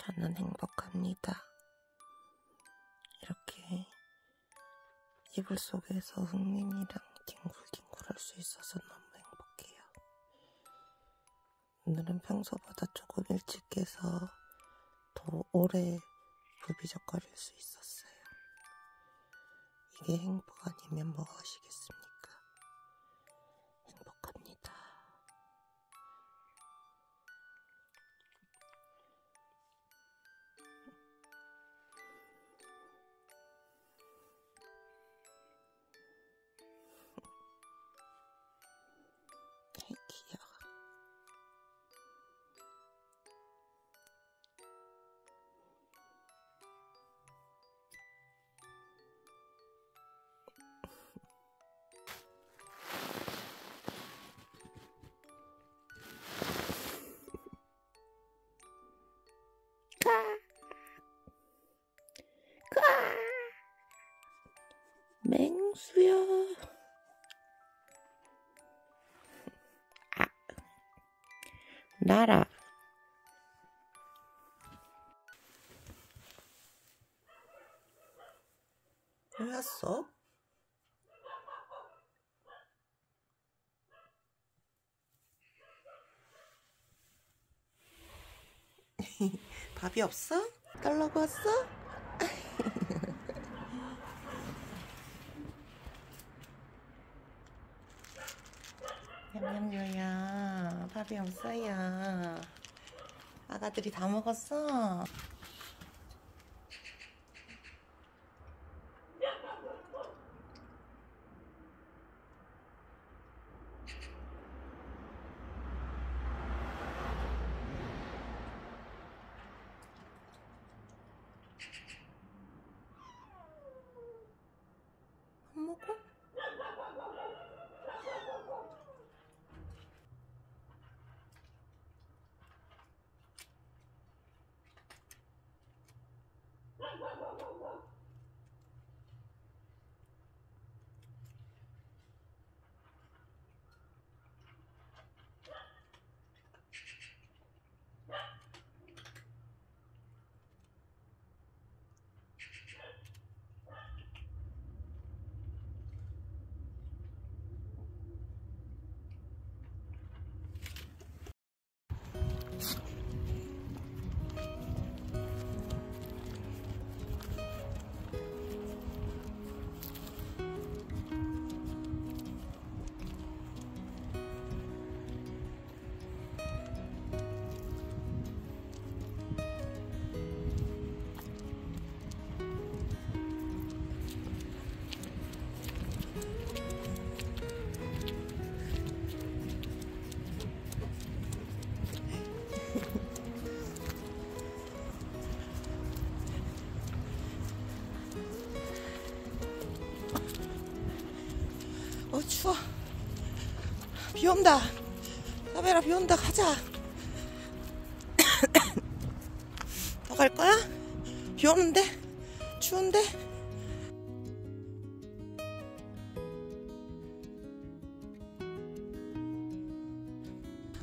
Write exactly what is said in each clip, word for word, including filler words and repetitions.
저는 행복합니다. 이렇게 이불 속에서 흥민이랑 뒹굴뒹굴 할 수 있어서 너무 행복해요. 오늘은 평소보다 조금 일찍 깨서 더 오래 부비적거릴 수 있었어요. 이게 행복 아니면 무엇이겠습니까? 행복합니다. 맹수야. 아. 날아. 왜 왔어? 밥이 없어? 달라고 왔어? 냠냠요야, 밥이 없어요. 아가들이 다 먹었어? 안 먹어? 추워. 비 온다. 사베라, 비 온다. 가자. 더 갈 거야? 비 오는데? 추운데?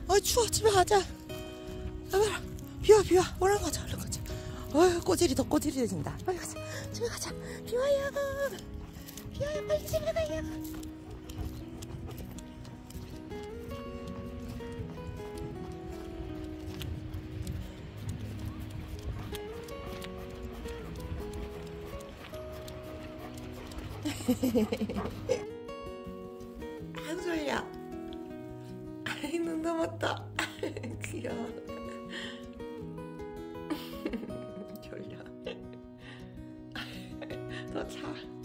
어이, 추워. 집에 가자. 사베라, 비와, 비와. 올라가자, 올라가자. 어이, 꼬질이 더 꼬질이해진다. 빨리 가자. 집에 가자. 비와요. 비와요. 빨리 집에 가요. 안 졸려. 아이, 눈 감았다. 귀여워. 졸려. 더 자.